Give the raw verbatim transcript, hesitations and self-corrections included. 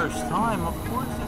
First time, of course.